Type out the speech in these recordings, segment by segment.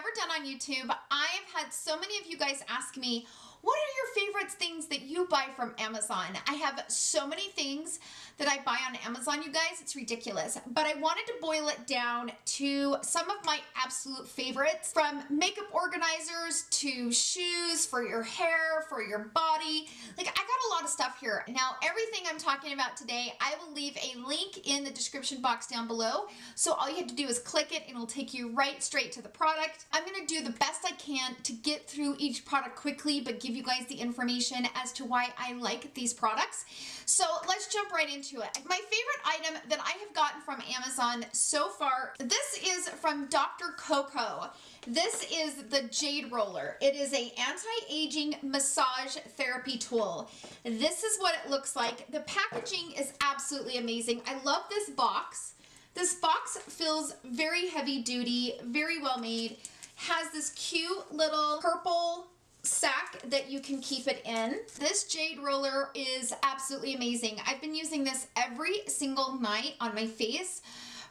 never done on YouTube. I have had so many of you guys ask me, what are your favorite things that you buy from Amazon? I have so many things that I buy on Amazon, you guys, it's ridiculous. But I wanted to boil it down to some of my absolute favorites, from makeup organizers to shoes for your hair, for your body. Like, I got a lot of stuff here. Now, everything I'm talking about today, I will leave a link in the description box down below. So all you have to do is click it and it'll take you right straight to the product. I'm gonna do the best I can to get through each product quickly, but give you guys the information as to why I like these products. So let's jump right into it. My favorite item that I have gotten from Amazon so far, this is from Dr. Koko. This is the Jade Roller. It is an anti-aging massage therapy tool. This is what it looks like. The packaging is absolutely amazing. I love this box. This box feels very heavy duty, very well made, has this cute little purple sack that you can keep it in. This Jade Roller is absolutely amazing. I've been using this every single night on my face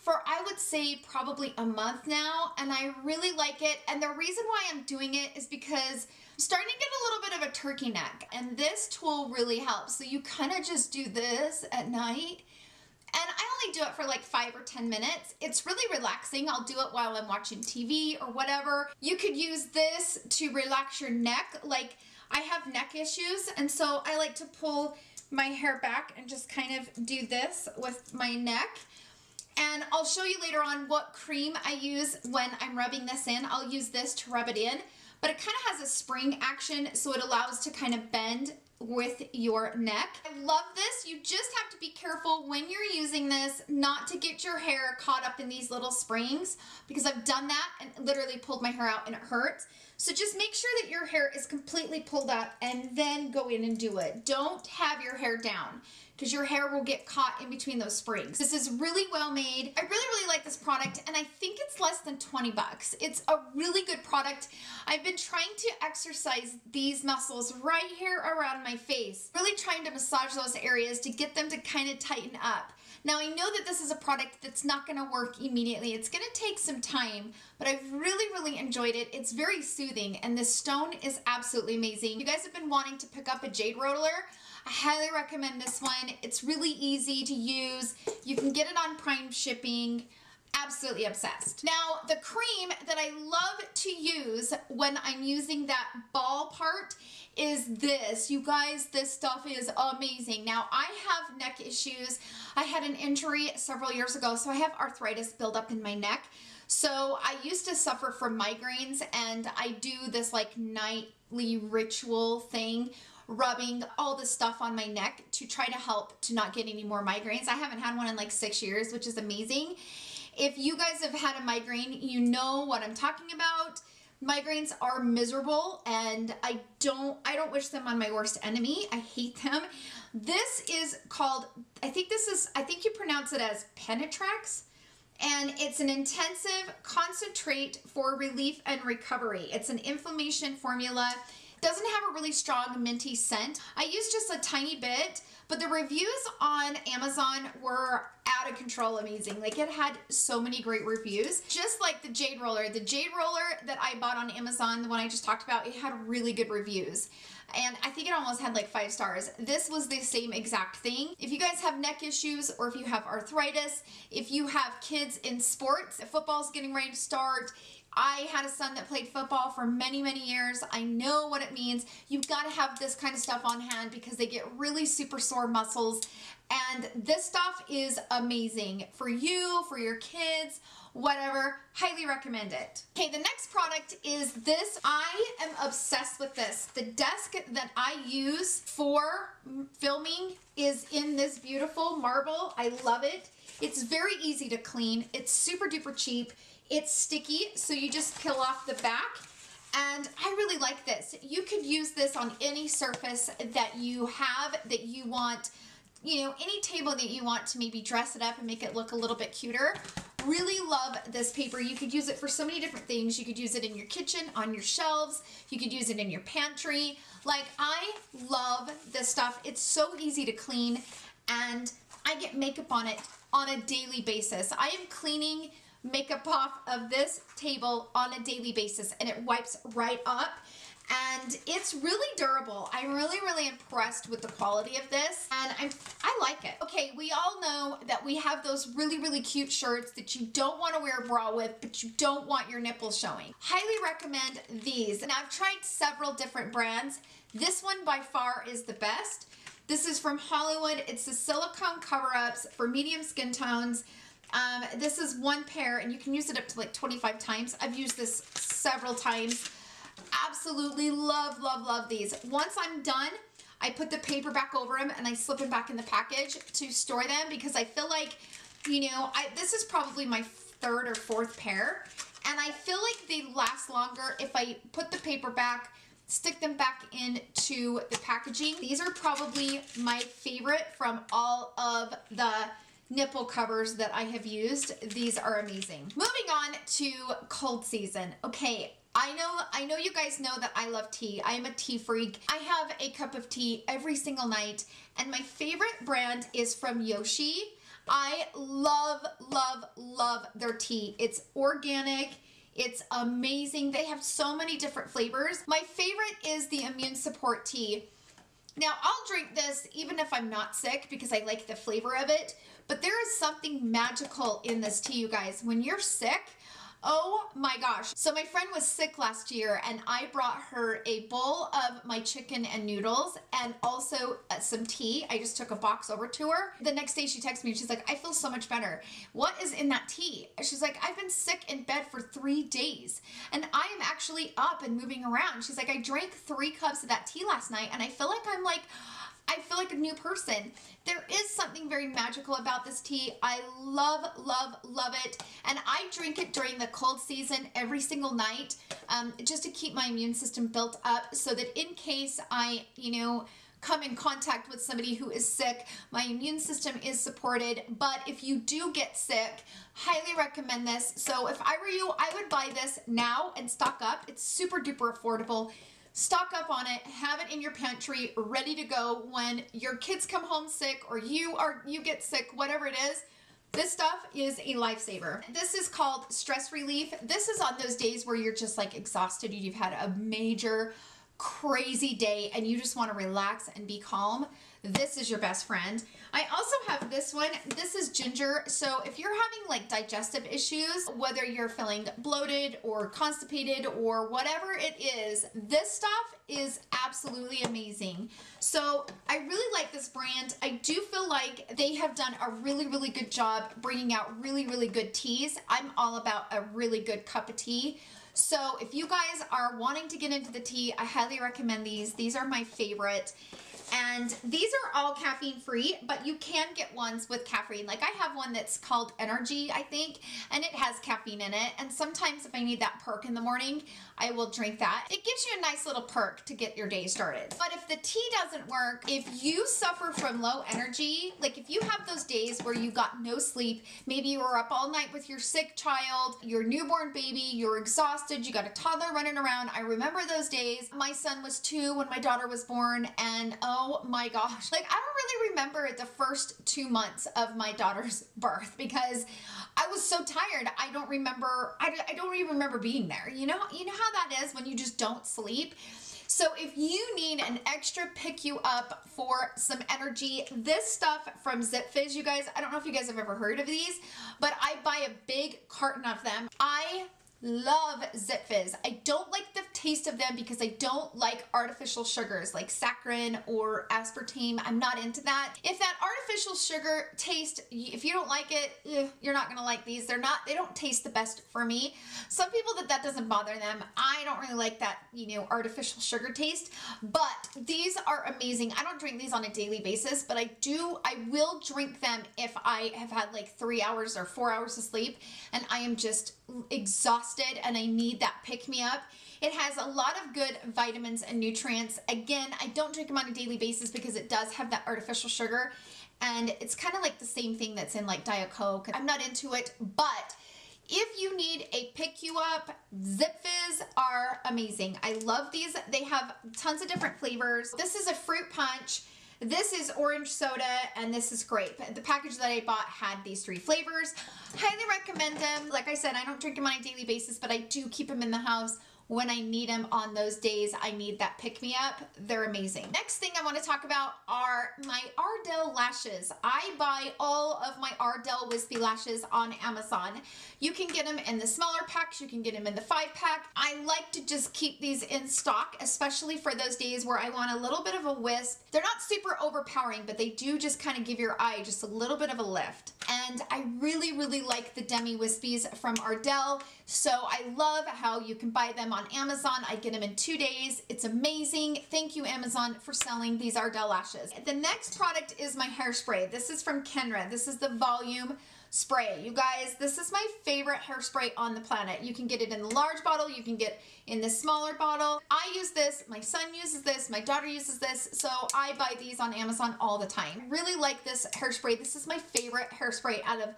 for, I would say, probably a month now, and I really like it. And the reason why I'm doing it is because I'm starting to get a little bit of a turkey neck, and this tool really helps. So you kind of just do this at night, and I only do it for like 5 or 10 minutes. It's really relaxing. I'll do it while I'm watching TV or whatever. You could use this to relax your neck. Like, I have neck issues, and so I like to pull my hair back and just kind of do this with my neck. And I'll show you later on what cream I use when I'm rubbing this in. I'll use this to rub it in, but it kind of has a spring action, so it allows to kind of bend with your neck. I love this. You just have to be careful when you're using this not to get your hair caught up in these little springs, because I've done that and literally pulled my hair out and it hurts. So just make sure that your hair is completely pulled up and then go in and do it. Don't have your hair down, because your hair will get caught in between those springs. This is really well made. I really like this product, and I think it's less than 20 bucks. It's a really good product. I've been trying to exercise these muscles right here around my face, really trying to massage those areas to get them to kind of tighten up. Now, I know that this is a product that's not gonna work immediately. It's gonna take some time, but I've really enjoyed it. It's very soothing, and this stone is absolutely amazing. You guys have been wanting to pick up a Jade Roller. I highly recommend this one. It's really easy to use. You can get it on Prime shipping. Absolutely obsessed. Now, the cream that I love to use when I'm using that ball part is this. You guys, this stuff is amazing. Now, I have neck issues. I had an injury several years ago, so I have arthritis buildup in my neck. So I used to suffer from migraines, and I do this like nightly ritual thing, rubbing all this stuff on my neck to try to help to not get any more migraines. I haven't had one in like 6 years, which is amazing. If you guys have had a migraine, you know what I'm talking about. Migraines are miserable, and I don't wish them on my worst enemy. I hate them. This is called, I think you pronounce it as Penetrex, and it's an intensive concentrate for relief and recovery. It's an inflammation formula. Doesn't have a really strong minty scent. I used just a tiny bit, but the reviews on Amazon were out of control amazing. Like, it had so many great reviews. Just like the Jade Roller. The Jade Roller that I bought on Amazon, the one I just talked about, it had really good reviews. And I think it almost had like 5 stars. This was the same exact thing. If you guys have neck issues, or if you have arthritis, if you have kids in sports, football's getting ready to start. I had a son that played football for many years. I know what it means. You've got to have this kind of stuff on hand, because they get really super sore muscles. And this stuff is amazing for you, for your kids, whatever. Highly recommend it. Okay, the next product is this. I am obsessed with this. The desk that I use for filming is in this beautiful marble. I love it. It's very easy to clean. It's super duper cheap. It's sticky, so you just peel off the back, and I really like this. You could use this on any surface that you have, that you want, you know, any table that you want to maybe dress it up and make it look a little bit cuter. Really love this paper. You could use it for so many different things. You could use it in your kitchen, on your shelves. You could use it in your pantry. Like, I love this stuff. It's so easy to clean, and I get makeup on it on a daily basis. I am cleaning makeup off of this table on a daily basis, and it wipes right up. And it's really durable. I'm really impressed with the quality of this, and I like it. Okay, we all know that we have those really cute shirts that you don't want to wear a bra with, but you don't want your nipples showing. Highly recommend these, and I've tried several different brands. This one by far is the best. This is from Hollywood. It's the silicone cover-ups for medium skin tones. This is one pair, and you can use it up to like 25 times. I've used this several times. Absolutely love these. Once I'm done, I put the paper back over them and I slip them back in the package to store them, because I feel like, you know, this is probably my third or fourth pair, and I feel like they last longer if I put the paper back, stick them back into the packaging. These are probably my favorite from all of the nipple covers that I have used. These are amazing. Moving on to cold season. Okay, I know you guys know that I love tea. I am a tea freak. I have a cup of tea every single night, and my favorite brand is from Yoshi. I love their tea. It's organic. It's amazing. They have so many different flavors. My favorite is the immune support tea. Now, I'll drink this even if I'm not sick because I like the flavor of it, but there is something magical in this tea, you guys. When you're sick, oh my gosh. So my friend was sick last year, and I brought her a bowl of my chicken and noodles and also some tea. I just took a box over to her. The next day she texted me and she's like, I feel so much better. What is in that tea? She's like, I've been sick in bed for 3 days and I am actually up and moving around. She's like, I drank 3 cups of that tea last night and I feel like I feel like a new person. There is something very magical about this tea. I love it. And I drink it during the cold season every single night, just to keep my immune system built up so that in case I, you know, come in contact with somebody who is sick, my immune system is supported. But if you do get sick, highly recommend this. So if I were you, I would buy this now and stock up. It's super duper affordable. Stock up on it, have it in your pantry, ready to go when your kids come home sick or you get sick, whatever it is. This stuff is a lifesaver. This is called stress relief. This is on those days where you're just like exhausted, you've had a major crazy day and you just want to relax and be calm. This is your best friend. I also have this one. This is ginger. So if you're having like digestive issues, whether you're feeling bloated or constipated or whatever it is, this stuff is absolutely amazing. So I really like this brand. I do feel like they have done a really good job bringing out really good teas. I'm all about a really good cup of tea. So if you guys are wanting to get into the tea, I highly recommend these. These are my favorite. And these are all caffeine free, but you can get ones with caffeine. Like I have one that's called Energy, I think, and it has caffeine in it. And sometimes if I need that perk in the morning, I will drink that. It gives you a nice little perk to get your day started. But if the tea doesn't work, if you suffer from low energy, like if you have those days where you got no sleep, maybe you were up all night with your sick child, your newborn baby, you're exhausted, you got a toddler running around. I remember those days. My son was 2 when my daughter was born, and oh my gosh, like I don't really remember the first 2 months of my daughter's birth because I was so tired. I don't remember, I don't even remember being there. You know how that is when you just don't sleep. So if you need an extra pick you up for some energy, this stuff from ZipFizz, you guys, I don't know if you guys have ever heard of these, but I buy a big carton of them. I love ZipFizz. I don't like the taste of them because I don't like artificial sugars like saccharin or aspartame. I'm not into that. If that artificial sugar taste, if you don't like it, you're not gonna like these. They don't taste the best for me. Some people that doesn't bother them. I don't really like that, you know, artificial sugar taste, but these are amazing. I don't drink these on a daily basis, but I will drink them if I have had like 3 hours or 4 hours of sleep and I am just exhausted and I need that pick me up. It has a lot of good vitamins and nutrients. Again, I don't drink them on a daily basis because it does have that artificial sugar and it's kind of like the same thing that's in like Diet Coke. I'm not into it, but if you need a pick you up, ZipFizz are amazing. I love these. They have tons of different flavors. This is a fruit punch. This is orange soda and this is grape. The package that I bought had these three flavors. Highly recommend them. Like I said, I don't drink them on a daily basis, but I do keep them in the house when I need them on those days I need that pick-me-up. They're amazing. Next thing I want to talk about are my Ardell lashes. I buy all of my Ardell wispy lashes on Amazon. You can get them in the smaller packs, you can get them in the 5-pack. I like to just keep these in stock, especially for those days where I want a little bit of a wisp. They're not super overpowering, but they do just kind of give your eye just a little bit of a lift. And I really, really like the Demi Wispies from Ardell. So I love how you can buy them on Amazon. I get them in 2 days. It's amazing. Thank you, Amazon, for selling these Ardell lashes. The next product is my hairspray. This is from Kenra. This is the volume spray. You guys, this is my favorite hairspray on the planet. You can get it in the large bottle. You can get in the smaller bottle. I use this. My son uses this. My daughter uses this. So I buy these on Amazon all the time. I really like this hairspray. This is my favorite hairspray out of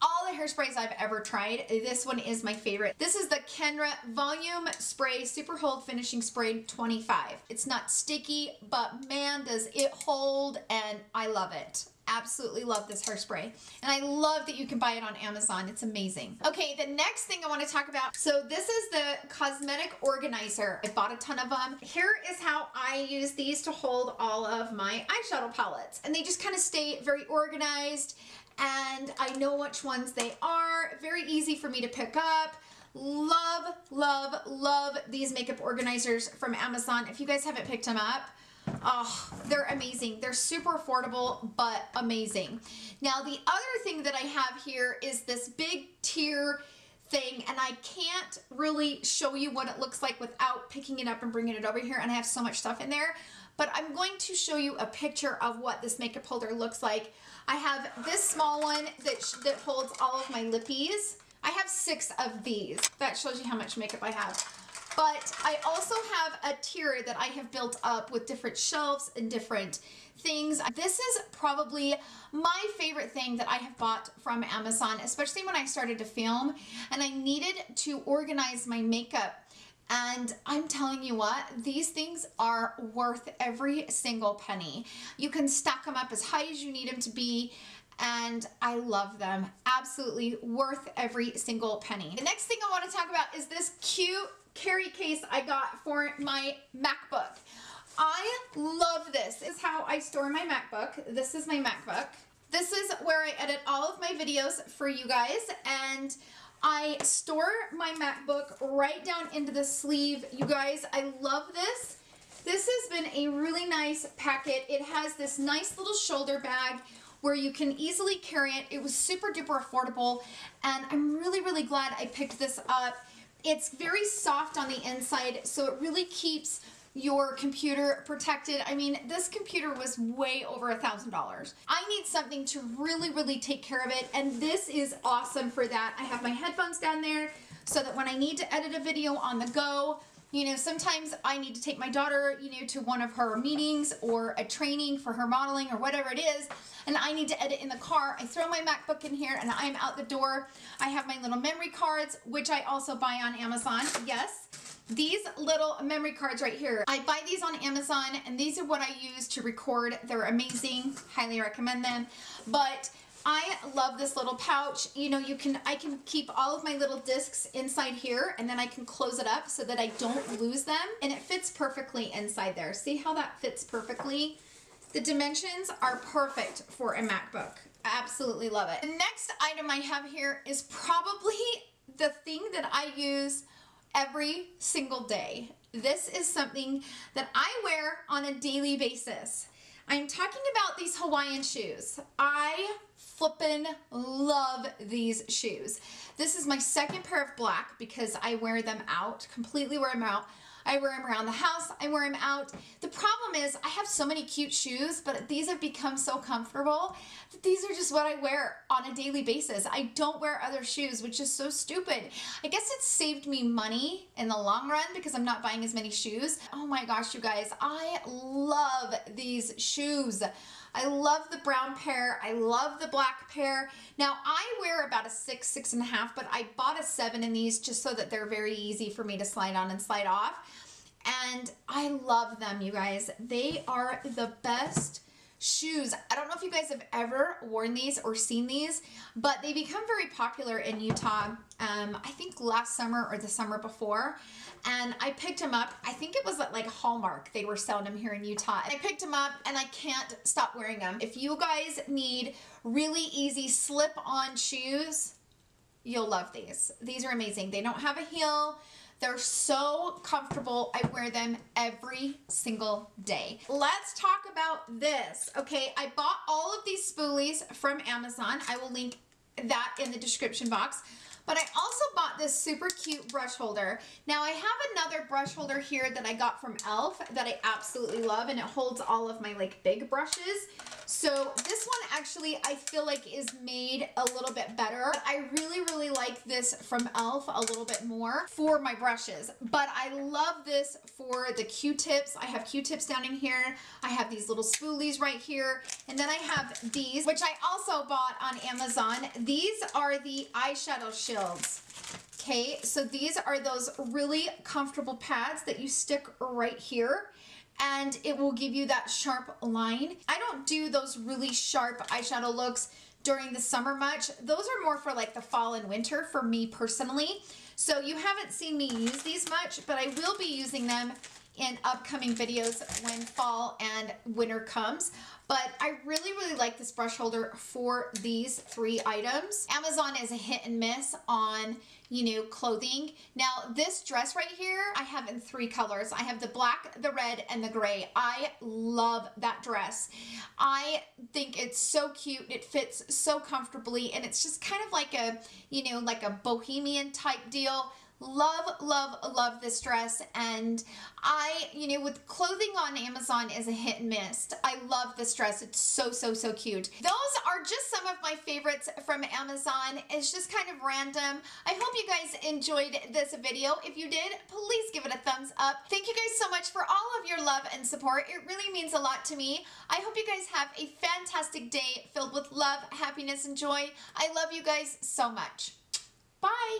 all the hairsprays I've ever tried. This one is my favorite. This is the Kenra Volume Spray Super Hold Finishing Spray 25. It's not sticky, but man, does it hold, and I love it. Absolutely love this hairspray, and I love that you can buy it on Amazon. It's amazing. Okay, the next thing I want to talk about, so this is the cosmetic organizer. I bought a ton of them. Here is how I use these to hold all of my eyeshadow palettes, and they just kind of stay very organized, and I know which ones they are. Very easy for me to pick up. Love, love, love these makeup organizers from Amazon. If you guys haven't picked them up, oh, they're amazing. They're super affordable, but amazing. Now, the other thing that I have here is this big tier thing, and I can't really show you what it looks like without picking it up and bringing it over here, and I have so much stuff in there, but I'm going to show you a picture of what this makeup holder looks like. I have this small one that holds all of my lippies. I have 6 of these. That shows you how much makeup I have. But I also have a tier that I have built up with different shelves and different things. This is probably my favorite thing that I have bought from Amazon, especially when I started to film and I needed to organize my makeup. And I'm telling you what, these things are worth every single penny. You can stack them up as high as you need them to be, and I love them. Absolutely worth every single penny. The next thing I want to talk about is this cute carry case I got for my MacBook. I love this. This is how I store my MacBook. This is my MacBook. This is where I edit all of my videos for you guys, and I store my MacBook right down into the sleeve. You guys, I love this. This has been a really nice packet. It has this nice little shoulder bag where you can easily carry it. It was super duper affordable, and I'm really, really glad I picked this up. It's very soft on the inside, so it really keeps your computer protected. I mean, this computer was way over $1,000. I need something to really, really take care of it, and this is awesome for that. I have my headphones down there so that when I need to edit a video on the go, you know, sometimes I need to take my daughter, you know, to one of her meetings or a training for her modeling or whatever it is, and I need to edit in the car. I throw my MacBook in here and I'm out the door. I have my little memory cards, which I also buy on Amazon. Yes, these little memory cards right here. I buy these on Amazon, and these are what I use to record. They're amazing. Highly recommend them. But I love this little pouch. You know, I can keep all of my little discs inside here, and then I can close it up so that I don't lose them. And it fits perfectly inside there. See how that fits perfectly? The dimensions are perfect for a MacBook. I absolutely love it. The next item I have here is probably the thing that I use every single day. This is something that I wear on a daily basis. I'm talking about these Hawaiian shoes. I flippin' love these shoes. This is my second pair of black because I wear them out, completely wear them out. I wear them around the house, I wear them out. The problem is I have so many cute shoes, but these have become so comfortable that these are just what I wear on a daily basis. I don't wear other shoes, which is so stupid. I guess it saved me money in the long run because I'm not buying as many shoes. Oh my gosh, you guys, I love these shoes. I love the brown pair. I love the black pair. Now I wear about a 6, 6.5, but I bought a 7 in these just so that they're very easy for me to slide on and slide off. And I love them, you guys. They are the best shoes. I don't know if you guys have ever worn these or seen these, but they become very popular in Utah, I think last summer or the summer before, and I picked them up. I think it was at like Hallmark. They were selling them here in Utah. And I picked them up and I can't stop wearing them. If you guys need really easy slip-on shoes, you'll love these. These are amazing. They don't have a heel. They're so comfortable. I wear them every single day. Let's talk about this. Okay, I bought all of these spoolies from Amazon. I will link that in the description box. But I also bought this super cute brush holder. Now I have another brush holder here that I got from e.l.f. that I absolutely love, and it holds all of my like big brushes. So this one actually I feel like is made a little bit better. I really like this from e.l.f. a little bit more for my brushes, but I love this for the Q-tips. I have Q-tips down in here. I have these little spoolies right here, and then I have these, which I also bought on Amazon. These are the eyeshadow shields. Okay, so these are those really comfortable pads that you stick right here, and it will give you that sharp line. I don't do those really sharp eyeshadow looks during the summer much. Those are more for like the fall and winter for me personally. So you haven't seen me use these much, but I will be using them in upcoming videos when fall and winter comes. But I really like this brush holder for these three items. Amazon is a hit and miss on, clothing. Now this dress right here, I have in three colors. I have the black, the red, and the gray. I love that dress. I think it's so cute. It fits so comfortably, and it's just kind of like a, like a bohemian type deal. Love this dress, and I, with clothing on Amazon is a hit and miss. I love this dress. It's so cute. Those are just some of my favorites from Amazon. It's just kind of random. I hope you guys enjoyed this video. If you did, please give it a thumbs up. Thank you guys so much for all of your love and support. It really means a lot to me. I hope you guys have a fantastic day filled with love, happiness, and joy. I love you guys so much. Bye!